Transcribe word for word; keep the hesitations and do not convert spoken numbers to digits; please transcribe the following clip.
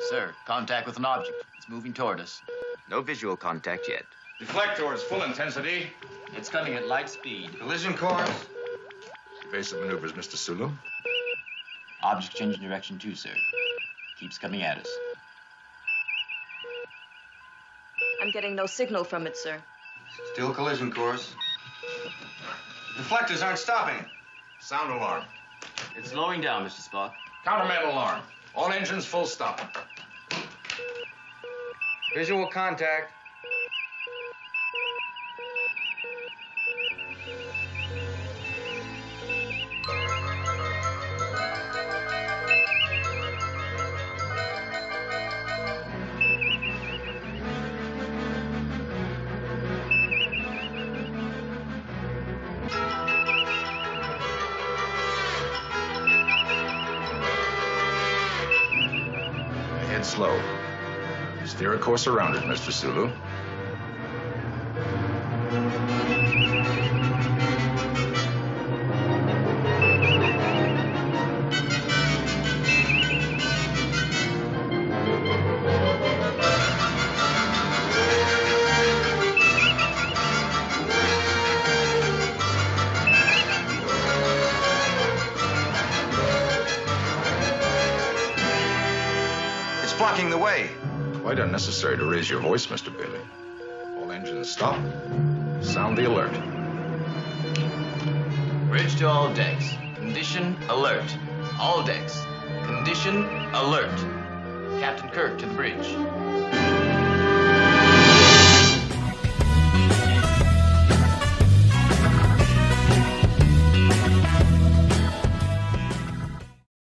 Sir, contact with an object. It's moving toward us. No visual contact yet. Deflectors, full intensity. It's coming at light speed. Collision course. Evasive maneuvers, Mister Sulu. Object changing direction too, sir. Keeps coming at us. I'm getting no signal from it, sir. Still collision course. Deflectors aren't stopping. Sound alarm. It's slowing down, Mister Spock. Countermand alarm. All engines full stop. Visual contact. Slow. Steer a course around it, Mister Sulu. Blocking the way. Quite unnecessary to raise your voice, Mister Bailey. All engines stop. Sound the alert. Bridge to all decks. Condition alert. All decks. Condition alert. Captain Kirk to the bridge.